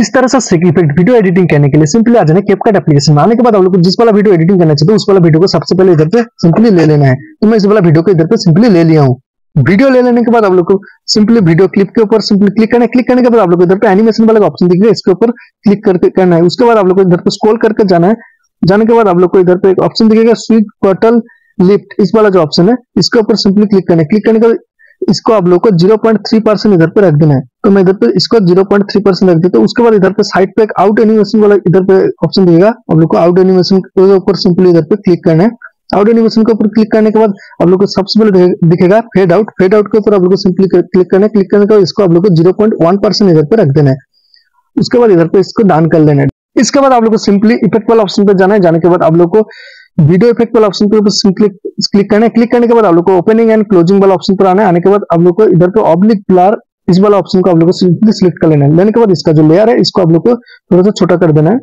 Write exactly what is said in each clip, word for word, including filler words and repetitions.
इस तरह से स्टिकी इफेक्ट वीडियो एडिटिंग करने के लिए सिंपली आ जाना कैपकट एप्लीकेशन में। आने के बाद हम लोग को जिस वाला वीडियो एडिटिंग करना चाहते हैं उस वाला वीडियो को सबसे पहले इधर पे सिंपली ले लेना है। तो मैं इस वाला वीडियो को इधर पे सिंपली ले लिया हूँ। वीडियो ले लेने के बाद आप लोग को सिंपली वीडियो क्लिप के ऊपर सिंपली क्लिक करना है। क्लिक करने के बाद आप लोग को इधर पे एनिमेशन वाला ऑप्शन दिखेगा, इसके ऊपर क्लिक करके करना है। उसके बाद आप लोग को इधर पे स्क्रॉल करके जाना है। जाने के बाद आप लोग को इधर पे एक ऑप्शन दिखेगा स्वीप टर्टल लिफ्ट, इस वाला जो ऑप्शन है इसके ऊपर सिंपली क्लिक करना है। क्लिक करने के बाद इसको आप लोग को ज़ीरो पॉइंट थ्री परसेंट इधर पे रख देना है। तो मैं इधर पे इसको ज़ीरो पॉइंट थ्री परसेंट रख देता हूँ। उसके बाद इधर पे साइड पे एक आउट एनिमेशन वाला इधर पे ऑप्शन दिखेगा, आप लोग को आउट एनिमेशन के ऊपर सिंपली इधर पे क्लिक करना है। आउट एनिमेशन के ऊपर क्लिक करने के बाद आप लोग को सबसे पहले दिखेगा फेड आउट। फेड आउट के ऊपर आप लोग को सिंपली क्लिक करना है। क्लिक करने के बाद इसको आप लोग को ज़ीरो पॉइंट वन परसेंट इधर पे रख देना है। उसके बाद इधर पे इसको डन कर लेना है। इसके बाद आप लोग को सिंपली इफेक्ट वाला ऑप्शन पे जाना है। जाने के बाद आप लोग को वीडियो इफेक्ट वाला ऑप्शन पर सिंपली क्लिक करना है। क्लिक करने के बाद आप लोग को ओपनिंग एंड क्लोजिंग वाला ऑप्शन पर आना है। आने के बाद आप लोग को इधर पे ऑब्लिक ब्लर इस वाला ऑप्शन को आप लोग को सिंपली सिलेक्ट कर लेना है। लेने के बाद इसका जो लेयर है इसको आप लोग को थोड़ा सा छोटा कर देना है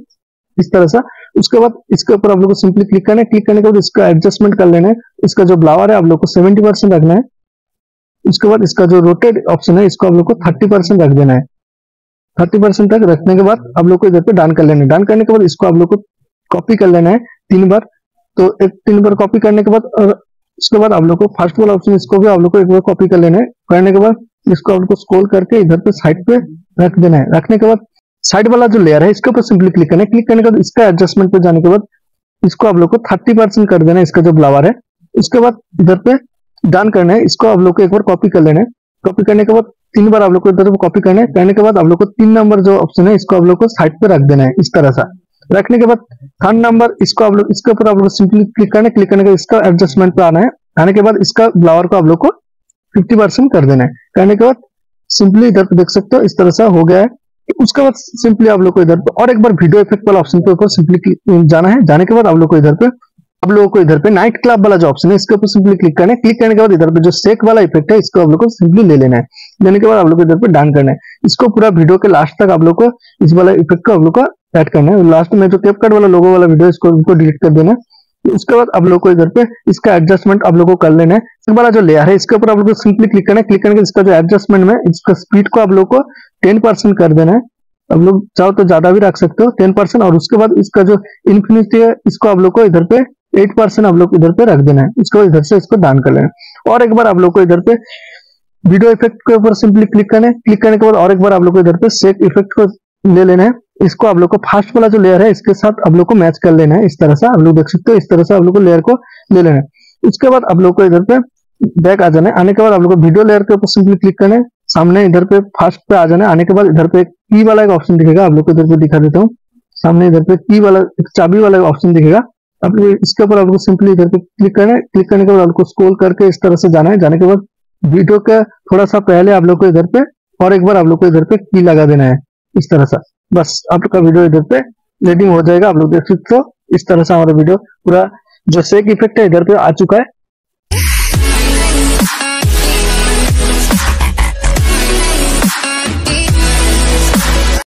इस तरह से। उसके बाद इसके ऊपर आप लोग को सिंपली क्लिक करना है। क्लिक करने के बाद इसका एडजस्टमेंट कर लेना है। इसका जो ब्लावर है आप लोग को सेवेंटी परसेंट रखना है। उसके बाद इसका जो रोटेट ऑप्शन है इसको आप लोग को थर्टी परसेंट रख देना है। थर्टी परसेंट तक रखने के बाद आप लोग को इधर पे डन कर लेना है। डन करने के बाद इसको आप लोग को कॉपी कर लेना है तीन बार। तो एक तीन बार कॉपी करने के बाद और उसके बाद आप लोग को फर्स्ट वाला ऑप्शन इसको भी आप लोग को एक बार कॉपी कर लेना है। करने के बाद इसको आप लोग को स्क्रॉल करके इधर पे साइड पे रख देना है। रखने के बाद साइड वाला जो लेयर है इसके ऊपर सिंपली क्लिक करना है। क्लिक करने के बाद इसका एडजस्टमेंट पे जाने के बाद इसको आप लोग को थर्टी परसेंट कर देना है इसका जो ब्लावर है। उसके बाद इधर पे डन करना है। इसको आप लोग को एक बार कॉपी कर लेना है। कॉपी करने के बाद तीन बार आप लोग को इधर पे कॉपी करना है। करने के बाद आप लोग को तीन नंबर जो ऑप्शन है इसको आप लोग को साइड पे रख देना है इस तरह सा। रखने के बाद थर्ड नंबर इसको आप लोग इसके ऊपर आप लोग सिंपली क्लिक करना है। क्लिक करने के बाद इसका एडजस्टमेंट पे आना है। आने के बाद इसका ब्लावर को आप लोग को फिफ्टी परसेंट कर देना है। करने के बाद सिंपली इधर पे देख सकते हो इस तरह सा हो गया है। उसके बाद सिंपली आप लोग को इधर पे और एक बार वीडियो इफेक्ट वाला ऑप्शन के ऊपर सिंपली जाना है। जाने के बाद आप लोग को इधर पे आप लोगों को इधर पे नाइट क्लब वाला जो ऑप्शन है इसके ऊपर सिंपली क्लिक करना है। क्लिक करने के बाद इधर पे जो शेक वाला इफेक्ट है इसको आप लोग को सिंपली ले लेना है। लेने के बाद आप लोग को इधर पे डन करना है। इसको पूरा वीडियो के लास्ट तक आप लोग को इस वाला इफेक्ट को आप लोग को ऐड करना है। लास्ट में जो कैपकट वाला लोगो वाला वीडियो इसको उनको डिलीट कर देना है। उसके बाद आप लोग को इधर पे इसका एडजस्टमेंट आप लोग को कर लेना है। इसके वाला जो लेयर है इसके ऊपर आप लोग को सिंपली क्लिक करना है। क्लिक करके इसका जो एडजस्टमेंट में इसका स्पीड को आप लोग को टेन परसेंट कर देना है। आप लोग चाहो तो ज्यादा भी रख सकते हो टेन परसेंट। और उसके बाद इसका जो इन्फिनिटी है इसको आप लोग को इधर पे एट परसेंट आप लोग इधर पे रख देना है। इसको इधर से इसको डन कर लेना है। और एक बार आप लोग को इधर पे वीडियो इफेक्ट के ऊपर सिंपली क्लिक करना है। क्लिक करने के बाद और एक बार आप लोग को इधर पे शेक इफेक्ट को ले लेना है। इसको आप लोग को फर्स्ट वाला जो लेयर है इसके साथ आप लोग को मैच कर लेना है इस तरह से। आप लोग देख सकते हो इस तरह से आप लोग को लेयर को ले लेना है। उसके बाद आप लोग को इधर पे बैक आ जाना है। आने के बाद आप लोग को वीडियो लेयर के ऊपर सिंपली क्लिक करना है। सामने इधर पे फर्स्ट पे आ जाना है। आने के बाद इधर पे की वाला एक ऑप्शन दिखेगा, आप लोग को इधर पे दिखा देता हूँ। सामने इधर पे की वाला चाबी वाला ऑप्शन दिखेगा, आप लोग इसके ऊपर आप लोग सिंपली इधर पे क्लिक करना है। क्लिक करने के बाद आपको स्क्रॉल करके इस तरह से जाना है। जाने के बाद वीडियो का थोड़ा सा पहले आप लोग को इधर पे और एक बार आप लोग को इधर पे की लगा देना है इस तरह से। बस आपका वीडियो इधर पे रेडिंग हो जाएगा, आप लोग देख सकते हो। इस तरह से हमारा वीडियो पूरा जो शेक इफेक्ट है इधर पे आ चुका है।